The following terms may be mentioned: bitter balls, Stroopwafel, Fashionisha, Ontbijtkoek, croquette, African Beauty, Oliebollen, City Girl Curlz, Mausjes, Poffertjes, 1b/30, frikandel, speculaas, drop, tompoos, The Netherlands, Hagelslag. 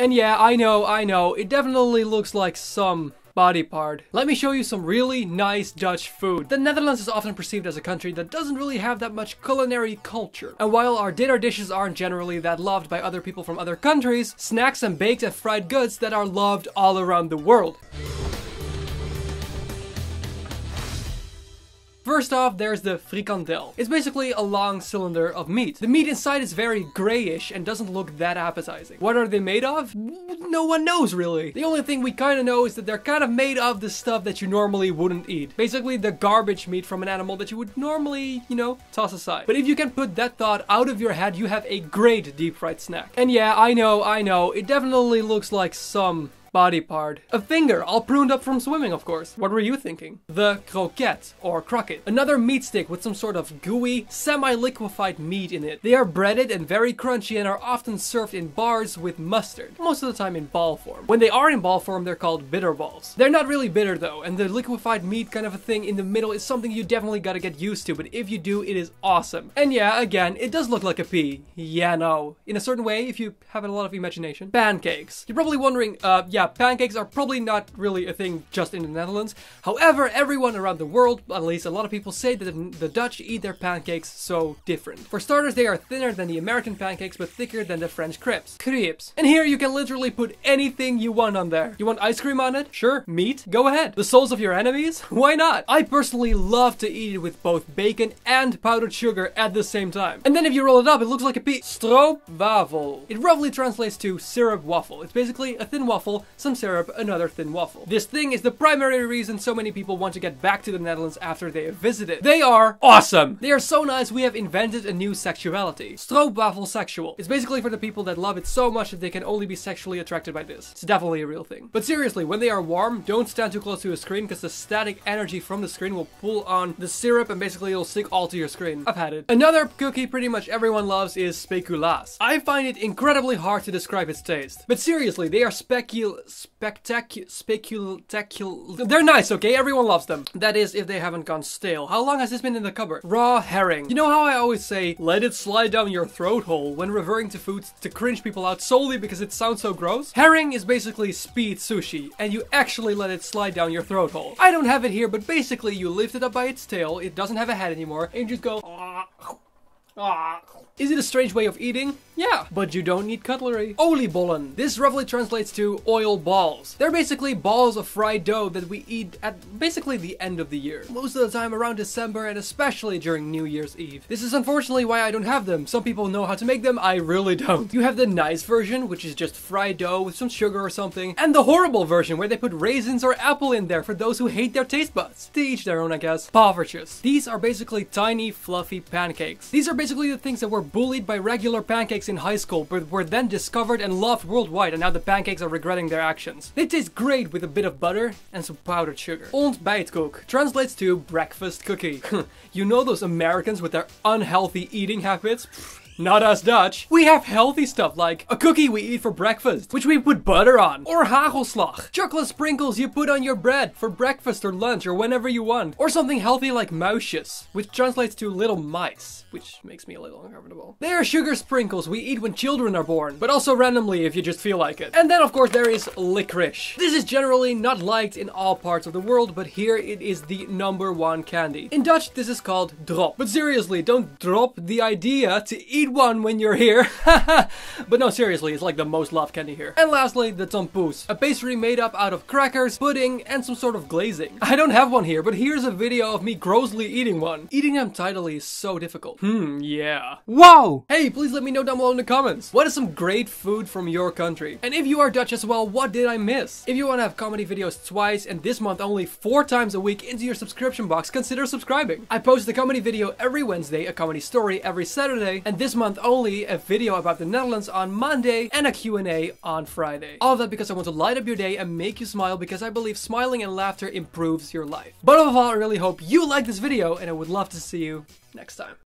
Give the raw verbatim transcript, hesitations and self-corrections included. And yeah, I know, I know, it definitely looks like some body part. Let me show you some really nice Dutch food. The Netherlands is often perceived as a country that doesn't really have that much culinary culture. And while our dinner dishes aren't generally that loved by other people from other countries, snacks and baked and fried goods that are loved all around the world. First off, there's the frikandel. It's basically a long cylinder of meat. The meat inside is very grayish and doesn't look that appetizing. What are they made of? No one knows really. The only thing we kind of know is that they're kind of made of the stuff that you normally wouldn't eat. Basically the garbage meat from an animal that you would normally, you know, toss aside. But if you can put that thought out of your head, you have a great deep fried snack. And yeah, I know, I know, it definitely looks like some body part. A finger, all pruned up from swimming, of course. What were you thinking? The croquette, or croquette. Another meat stick with some sort of gooey, semi-liquefied meat in it. They are breaded and very crunchy and are often served in bars with mustard, most of the time in ball form. When they are in ball form, they're called bitter balls. They're not really bitter though, and the liquefied meat kind of a thing in the middle is something you definitely gotta get used to, but if you do, it is awesome. And yeah, again, it does look like a pea. Yeah, no. In a certain way, if you have a lot of imagination. Pancakes. You're probably wondering, uh, yeah, Yeah, pancakes are probably not really a thing just in the Netherlands. However, everyone around the world, at least a lot of people, say that the Dutch eat their pancakes so different. For starters, they are thinner than the American pancakes, but thicker than the French crepes. Crepes. And here you can literally put anything you want on there. You want ice cream on it? Sure. Meat? Go ahead. The souls of your enemies? Why not? I personally love to eat it with both bacon and powdered sugar at the same time. And then if you roll it up, it looks like a pea. Stroopwafel. It roughly translates to syrup waffle. It's basically a thin waffle, some syrup, another thin waffle. This thing is the primary reason so many people want to get back to the Netherlands after they have visited. They are awesome! They are so nice, we have invented a new sexuality. Stroopwafel sexual. It's basically for the people that love it so much that they can only be sexually attracted by this. It's definitely a real thing. But seriously, when they are warm, don't stand too close to a screen because the static energy from the screen will pull on the syrup and basically it'll stick all to your screen. I've had it. Another cookie pretty much everyone loves is speculaas. I find it incredibly hard to describe its taste. But seriously, they are specul... spectacular, spectacular. They're nice, okay? Everyone loves them. That is, if they haven't gone stale. How long has this been in the cupboard? Raw herring. You know how I always say, let it slide down your throat hole when referring to foods to cringe people out solely because it sounds so gross? Herring is basically speed sushi, and you actually let it slide down your throat hole. I don't have it here, but basically you lift it up by its tail, it doesn't have a head anymore, and you just go... Is it a strange way of eating? Yeah, but you don't need cutlery. Oliebollen. This roughly translates to oil balls. They're basically balls of fried dough that we eat at basically the end of the year. Most of the time around December and especially during New Year's Eve. This is unfortunately why I don't have them. Some people know how to make them, I really don't. You have the nice version, which is just fried dough with some sugar or something, and the horrible version where they put raisins or apple in there for those who hate their taste buds. To each their own, I guess. Poffertjes. These are basically tiny, fluffy pancakes. These are basically the things that were bullied by regular pancakes in high school but were then discovered and loved worldwide, and now the pancakes are regretting their actions. They taste great with a bit of butter and some powdered sugar. Ontbijtkoek translates to breakfast cookie. You know those Americans with their unhealthy eating habits? Not us Dutch. We have healthy stuff like a cookie we eat for breakfast, which we put butter on. Or Hagelslag. Chocolate sprinkles you put on your bread for breakfast or lunch or whenever you want. Or something healthy like Mausjes, which translates to little mice, which makes me a little uncomfortable. They are sugar sprinkles we eat when children are born, but also randomly if you just feel like it. And then of course there is licorice. This is generally not liked in all parts of the world, but here it is the number one candy. In Dutch this is called drop. But seriously, don't drop the idea to eat one when you're here. But no, seriously, it's like the most loved candy here. And lastly, the tompoos, a pastry made up out of crackers, pudding, and some sort of glazing. I don't have one here, but here's a video of me grossly eating one. Eating them tidily is so difficult. Hmm, yeah. Wow! Hey, please let me know down below in the comments. What is some great food from your country? And if you are Dutch as well, what did I miss? If you want to have comedy videos twice, and this month only four times a week into your subscription box, consider subscribing. I post a comedy video every Wednesday, a comedy story every Saturday, and this month month only a video about the Netherlands on Monday and a Q and A on Friday. All of that because I want to light up your day and make you smile because I believe smiling and laughter improves your life. But above all, I really hope you liked this video and I would love to see you next time.